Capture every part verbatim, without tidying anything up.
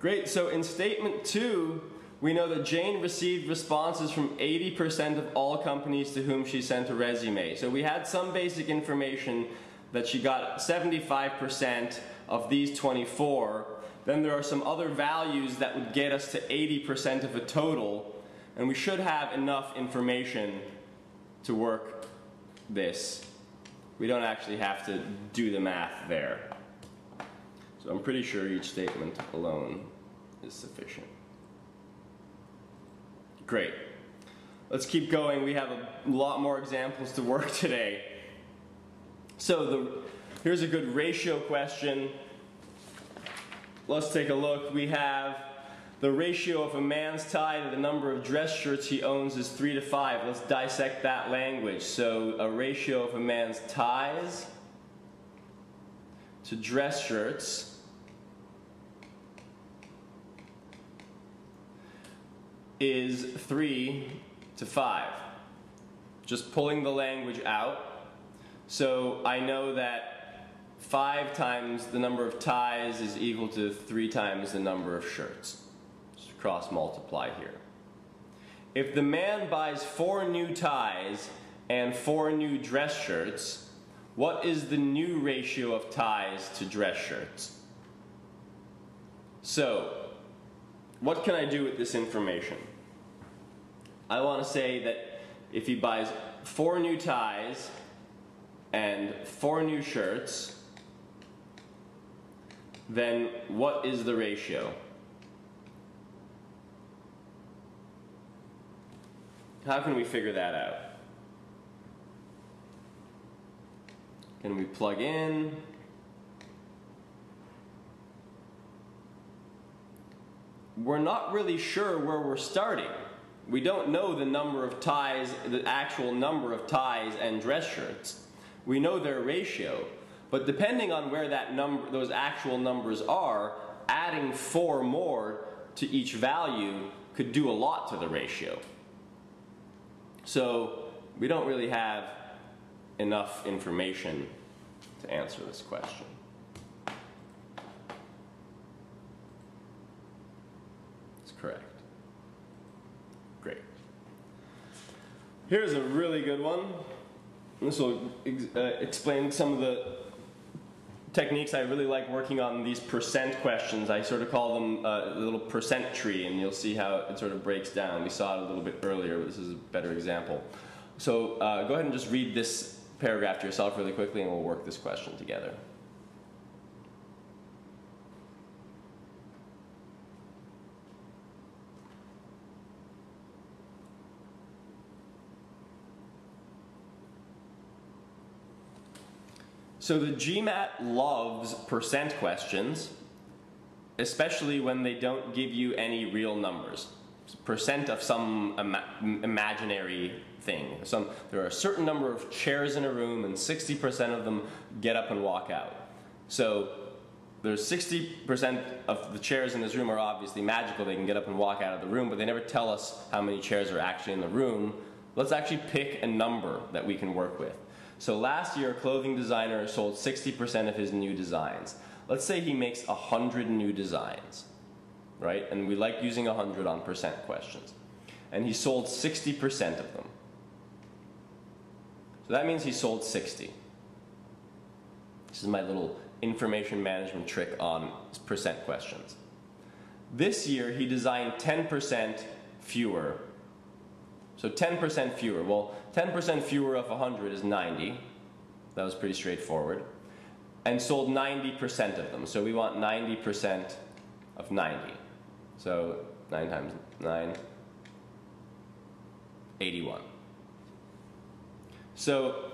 Great, so in statement two, we know that Jane received responses from eighty percent of all companies to whom she sent a resume. So we had some basic information that she got seventy-five percent of these twenty-four. Then there are some other values that would get us to eighty percent of a total, and we should have enough information to work this. We don't actually have to do the math there. So I'm pretty sure each statement alone is sufficient. Great. Let's keep going. We have a lot more examples to work today. So the, here's a good ratio question. Let's take a look. We have the ratio of a man's tie to the number of dress shirts he owns is three to five. Let's dissect that language. So a ratio of a man's ties to dress shirts is three to five. Just pulling the language out. So I know that five times the number of ties is equal to three times the number of shirts. Cross multiply here. If the man buys four new ties and four new dress shirts, what is the new ratio of ties to dress shirts? So, what can I do with this information? I want to say that if he buys four new ties and four new shirts, then what is the ratio? How can we figure that out? Can we plug in? We're not really sure where we're starting. We don't know the number of ties, the actual number of ties and dress shirts. We know their ratio, but depending on where that number, those actual numbers are, adding four more to each value could do a lot to the ratio. So, we don't really have enough information to answer this question. That's correct. Great. Here's a really good one. This will ex uh, explain some of the techniques I really like working on, these percent questions. I sort of call them uh, a little percent tree, and you'll see how it sort of breaks down. We saw it a little bit earlier, but this is a better example. So uh, go ahead and just read this paragraph to yourself really quickly, and we'll work this question together. So the GMAT loves percent questions, especially when they don't give you any real numbers. It's percent of some ima imaginary thing. Some, there are a certain number of chairs in a room and sixty percent of them get up and walk out. So there's sixty percent of the chairs in this room are obviously magical. They can get up and walk out of the room, but they never tell us how many chairs are actually in the room. Let's actually pick a number that we can work with. So last year, a clothing designer sold sixty percent of his new designs. Let's say he makes one hundred new designs, right? And we like using one hundred on percent questions. And he sold sixty percent of them. So that means he sold sixty. This is my little information management trick on percent questions. This year, he designed ten percent fewer. So ten percent fewer. Well, ten percent fewer of one hundred is ninety. That was pretty straightforward. And sold ninety percent of them. So we want ninety percent of ninety. So nine times nine, eighty-one. So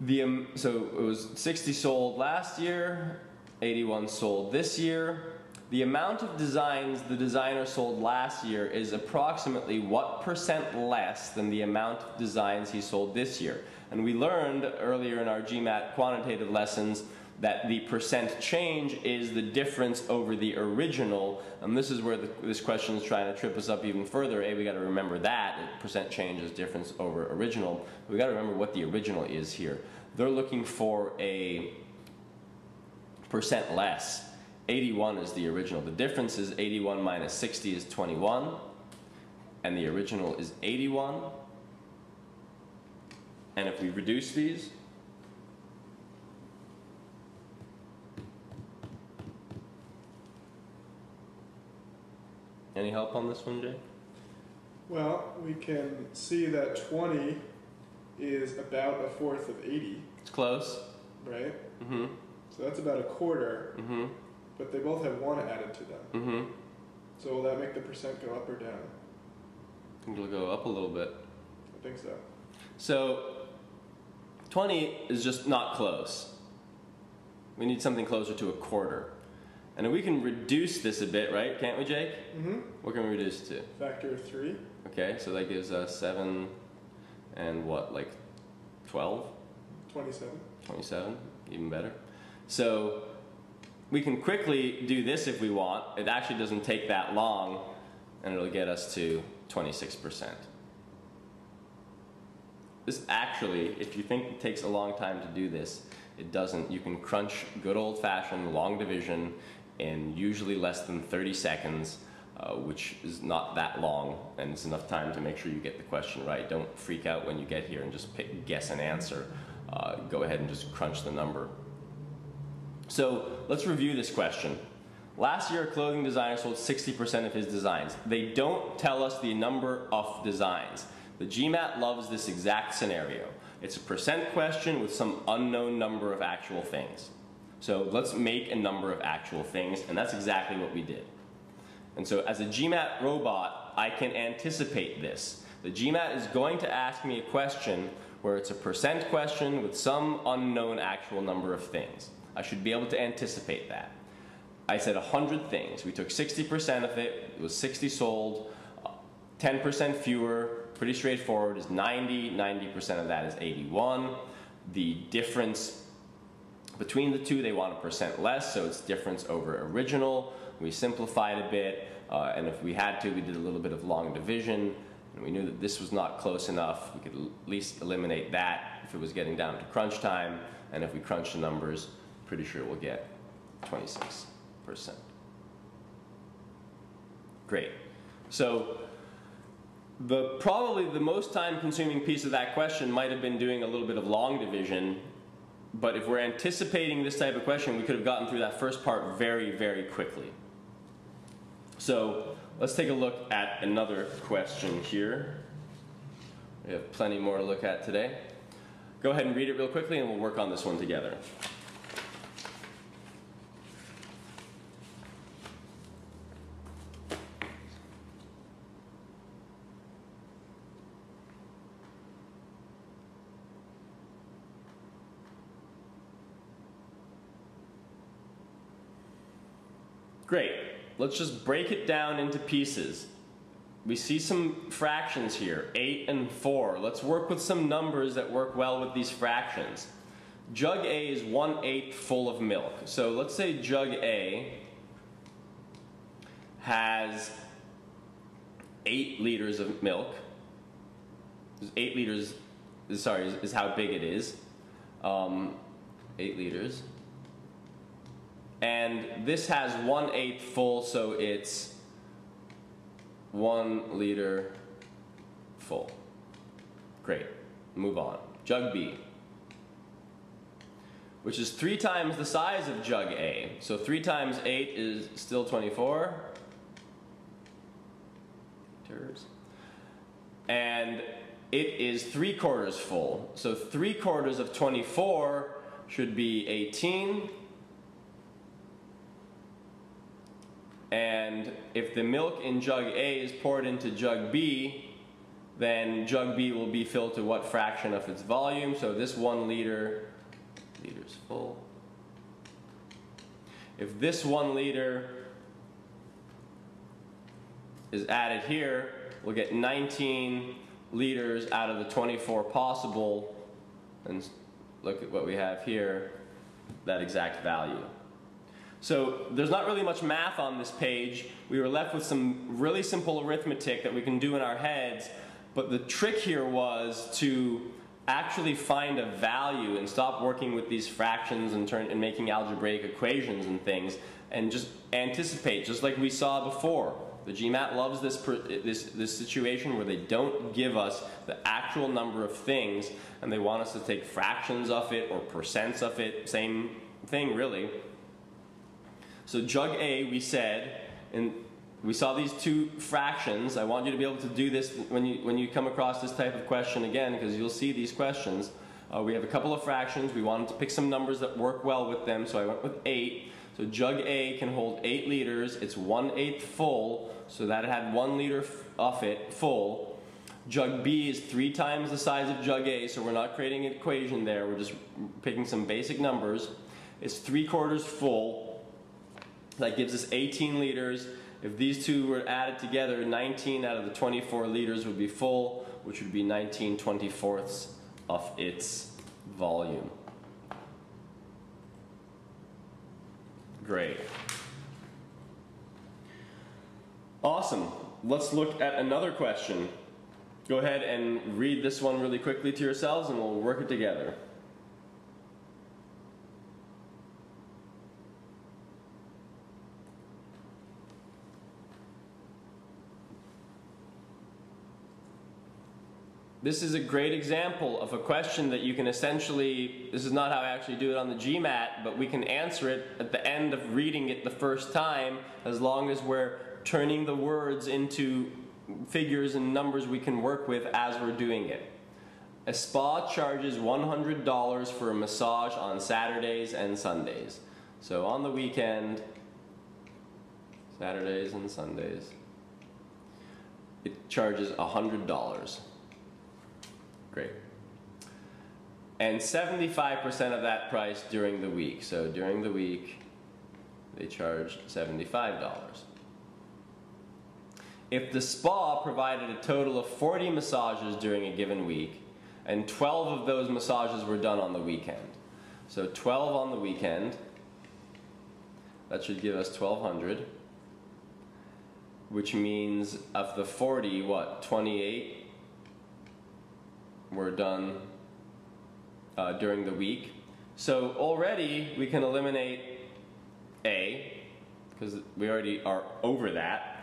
the um, so it was sixty sold last year, eighty-one sold this year. The amount of designs the designer sold last year is approximately what percent less than the amount of designs he sold this year. And we learned earlier in our GMAT quantitative lessons that the percent change is the difference over the original, and this is where the, this question is trying to trip us up even further. A, we got to remember that percent change is difference over original. We got to remember what the original is here. They're looking for a percent less. eighty-one is the original. The difference is eighty-one minus sixty is twenty-one, and the original is eighty-one. And if we reduce these, any help on this one, Jay? Well, we can see that twenty is about a fourth of eighty. It's close. Right? Mm-hmm. So that's about a quarter. Mm-hmm. But they both have one added to them. Mm-hmm. So will that make the percent go up or down? I think it'll go up a little bit. I think so. So twenty is just not close. We need something closer to a quarter. And we can reduce this a bit, right? Can't we, Jake? Mm-hmm. What can we reduce to? Factor of three. Okay, so that gives us seven and what, like twelve? twenty-seven. twenty-seven, even better. So we can quickly do this if we want. It actually doesn't take that long, and it'll get us to twenty-six percent. This actually, if you think it takes a long time to do this, it doesn't. You can crunch good old-fashioned long division in usually less than thirty seconds, uh, which is not that long, and it's enough time to make sure you get the question right. Don't freak out when you get here and just pick, guess an answer. Uh, go ahead and just crunch the number. So let's review this question. Last year, a clothing designer sold sixty percent of his designs. They don't tell us the number of designs. The GMAT loves this exact scenario. It's a percent question with some unknown number of actual things. So let's make a number of actual things, and that's exactly what we did. And so as a GMAT robot, I can anticipate this. The GMAT is going to ask me a question where it's a percent question with some unknown actual number of things. I should be able to anticipate that. I said one hundred things. We took sixty percent of it. It was sixty sold, ten percent fewer. Pretty straightforward is ninety. ninety percent of that is eighty-one. The difference between the two, they want a percent less, so it's difference over original. We simplified a bit, uh, and if we had to, we did a little bit of long division. And we knew that this was not close enough. We could at least eliminate that if it was getting down to crunch time. And if we crunch the numbers, pretty sure we'll get twenty-six percent. Great. So the probably the most time-consuming piece of that question might have been doing a little bit of long division. But if we're anticipating this type of question, we could have gotten through that first part very, very quickly. So let's take a look at another question here. We have plenty more to look at today. Go ahead and read it real quickly, and we'll work on this one together. Great. Let's just break it down into pieces. We see some fractions here, eight and four. Let's work with some numbers that work well with these fractions. Jug A is one eighth full of milk. So let's say jug A has eight liters of milk. Eight liters, sorry, is how big it is. Um, eight liters. And this has one eighth full, so it's one liter full. Great. Move on. Jug B, which is three times the size of jug A. So three times eight is still twenty-four. And it is three quarters full. So three quarters of twenty-four should be eighteen. And if the milk in jug A is poured into jug B, then jug B will be filled to what fraction of its volume? So this one liter, liters full. If this one liter is added here, we'll get nineteen liters out of the twenty-four possible. And look at what we have here, that exact value. So there's not really much math on this page. We were left with some really simple arithmetic that we can do in our heads, but the trick here was to actually find a value and stop working with these fractions and turn and making algebraic equations and things, and just anticipate, just like we saw before. The GMAT loves this, this, this situation where they don't give us the actual number of things and they want us to take fractions of it or percents of it, same thing really. So jug A, we said, and we saw these two fractions. I want you to be able to do this when you, when you come across this type of question again, because you'll see these questions. Uh, we have a couple of fractions. We wanted to pick some numbers that work well with them, so I went with eight. So jug A can hold eight liters. It's one eighth full, so that it had one liter of it full. Jug B is three times the size of jug A, so we're not creating an equation there. We're just picking some basic numbers. It's three quarters full. That gives us eighteen liters. If these two were added together, nineteen out of the twenty-four liters would be full, which would be nineteen twenty-fourths of its volume. Great. Awesome. Let's look at another question. Go ahead and read this one really quickly to yourselves and we'll work it together. This is a great example of a question that you can essentially, this is not how I actually do it on the GMAT, but we can answer it at the end of reading it the first time, as long as we're turning the words into figures and numbers we can work with as we're doing it. A spa charges one hundred dollars for a massage on Saturdays and Sundays. So on the weekend, Saturdays and Sundays, it charges one hundred dollars. Great. And seventy-five percent of that price during the week. So during the week, they charge seventy-five dollars. If the spa provided a total of forty massages during a given week, and twelve of those massages were done on the weekend. So twelve on the weekend, that should give us twelve hundred, which means of the forty, what, twenty-eight? Were done uh, during the week. So already we can eliminate A, because we already are over that.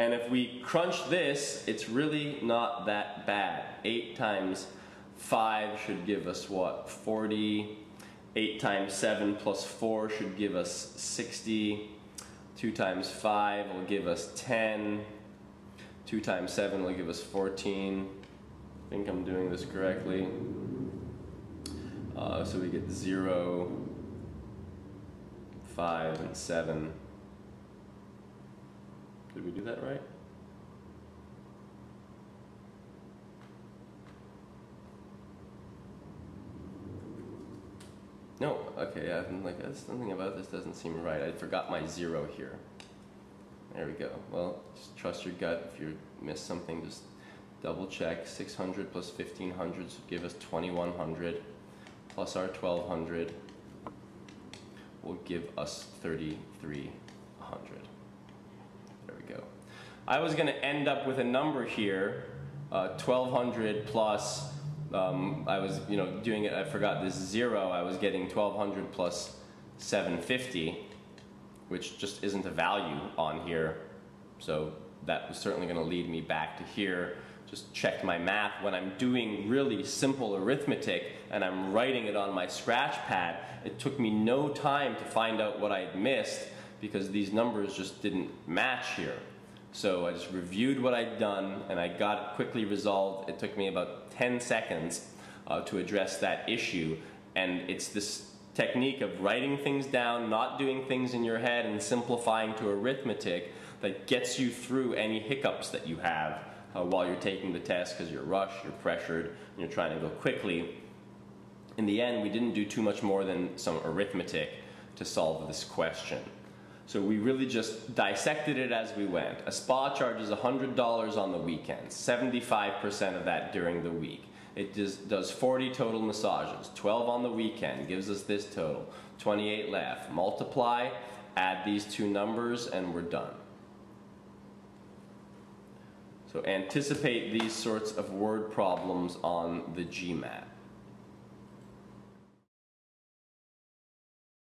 And if we crunch this, it's really not that bad. eight times five should give us what? forty. eight times seven plus four should give us sixty. two times five will give us ten. two times seven will give us fourteen. I think I'm doing this correctly. Uh, so we get zero, five, and seven. Did we do that right? No, okay, I'm like, that's something about this doesn't seem right. I forgot my zero here. There we go. Well, just trust your gut. If you miss something, just double check. six hundred plus fifteen hundred should give us twenty-one hundred, plus our twelve hundred will give us thirty-three hundred. There we go. I was going to end up with a number here, uh, twelve hundred plus, um, I was, you know, doing it, I forgot this zero, I was getting twelve hundred plus seven fifty, which just isn't a value on here, so that was certainly going to lead me back to here. Just check my math when I'm doing really simple arithmetic and I'm writing it on my scratch pad. It took me no time to find out what I had missed because these numbers just didn't match here. So I just reviewed what I'd done and I got it quickly resolved. It took me about ten seconds uh, to address that issue, and it's this technique of writing things down, not doing things in your head, and simplifying to arithmetic that gets you through any hiccups that you have Uh, while you're taking the test, because you're rushed, you're pressured, and you're trying to go quickly. In the end, we didn't do too much more than some arithmetic to solve this question. So we really just dissected it as we went. A spa charges one hundred dollars on the weekends, seventy-five percent of that during the week. It does forty total massages, twelve on the weekend, gives us this total, twenty-eight left. Multiply, add these two numbers, and we're done. So anticipate these sorts of word problems on the GMAT.